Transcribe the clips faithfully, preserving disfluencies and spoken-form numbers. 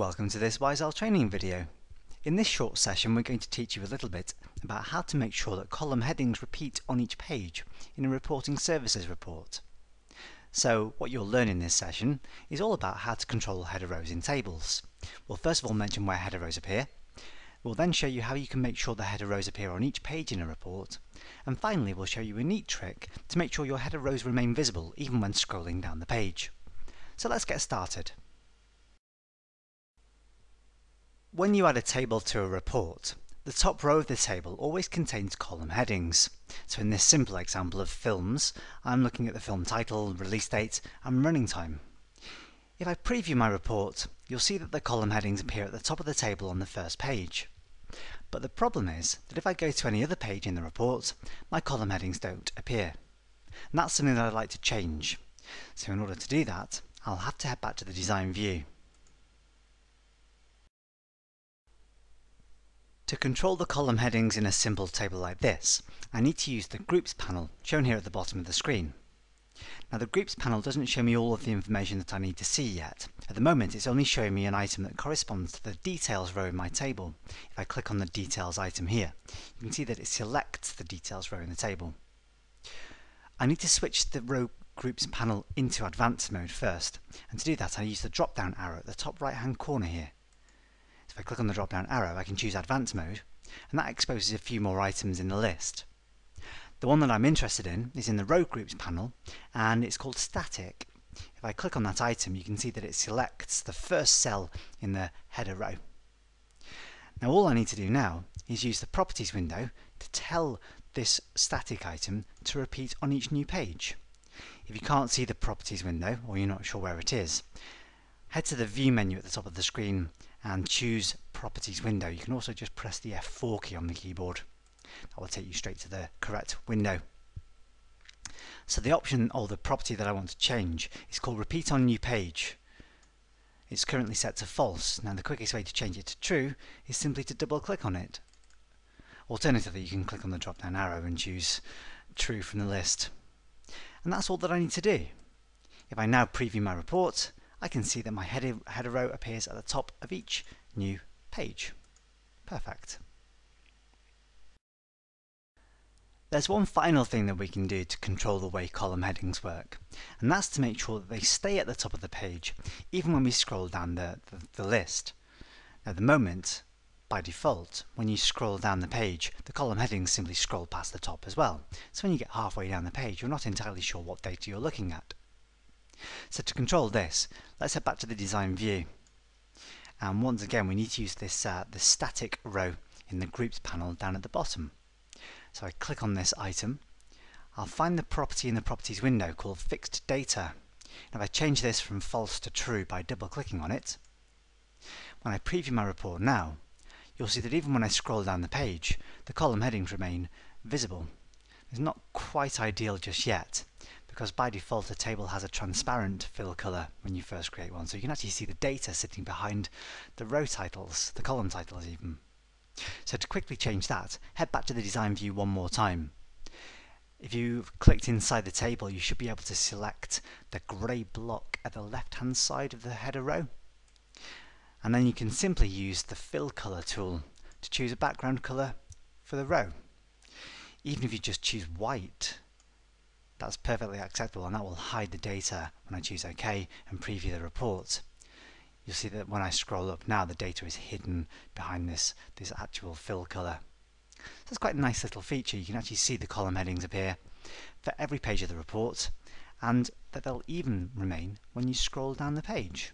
Welcome to this Wise Owl training video. In this short session we're going to teach you a little bit about how to make sure that column headings repeat on each page in a reporting services report. So what you'll learn in this session is all about how to control header rows in tables. We'll first of all mention where header rows appear. We'll then show you how you can make sure the header rows appear on each page in a report. And finally we'll show you a neat trick to make sure your header rows remain visible even when scrolling down the page. So let's get started. When you add a table to a report, the top row of the table always contains column headings. So in this simple example of films, I'm looking at the film title, release date and running time. If I preview my report, you'll see that the column headings appear at the top of the table on the first page. But the problem is that if I go to any other page in the report, my column headings don't appear. And that's something that I'd like to change. So in order to do that, I'll have to head back to the design view. To control the column headings in a simple table like this, I need to use the Groups panel shown here at the bottom of the screen. Now the Groups panel doesn't show me all of the information that I need to see yet. At the moment it's only showing me an item that corresponds to the Details row in my table. If I click on the Details item here, you can see that it selects the Details row in the table. I need to switch the row Groups panel into Advanced mode first, and to do that I use the drop down arrow at the top right hand corner here. If I click on the drop down arrow I can choose Advanced mode, and that exposes a few more items in the list. The one that I'm interested in is in the row groups panel, and it's called static. If I click on that item you can see that it selects the first cell in the header row. Now all I need to do now is use the properties window to tell this static item to repeat on each new page. If you can't see the properties window or you're not sure where it is, head to the view menu at the top of the screen and choose Properties window. You can also just press the F four key on the keyboard. That will take you straight to the correct window. So the option or the property that I want to change is called Repeat on New Page. It's currently set to false. Now the quickest way to change it to true is simply to double click on it. Alternatively you can click on the drop down arrow and choose True from the list. And that's all that I need to do. If I now preview my report, I can see that my header, header row appears at the top of each new page. Perfect. There's one final thing that we can do to control the way column headings work, and that's to make sure that they stay at the top of the page even when we scroll down the, the, the list. Now at the moment, by default, when you scroll down the page, the column headings simply scroll past the top as well. So when you get halfway down the page, you're not entirely sure what data you're looking at. So to control this, let's head back to the design view, and once again we need to use this uh, the static row in the groups panel down at the bottom. So I click on this item, I'll find the property in the properties window called fixed data. And if I change this from false to true by double clicking on it, when I preview my report now, you'll see that even when I scroll down the page, the column headings remain visible. It's not quite ideal just yet, because by default a table has a transparent fill colour when you first create one, so you can actually see the data sitting behind the row titles, the column titles even. So to quickly change that, head back to the design view one more time. If you've clicked inside the table, you should be able to select the grey block at the left hand side of the header row, and then you can simply use the fill colour tool to choose a background colour for the row. Even if you just choose white, that's perfectly acceptable, and that will hide the data when I choose OK and preview the report. You'll see that when I scroll up now, the data is hidden behind this, this actual fill colour. So that's quite a nice little feature. You can actually see the column headings appear for every page of the report, and that they'll even remain when you scroll down the page.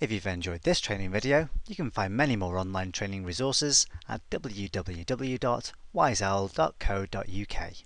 If you've enjoyed this training video, you can find many more online training resources at w w w dot wise owl dot co dot u k.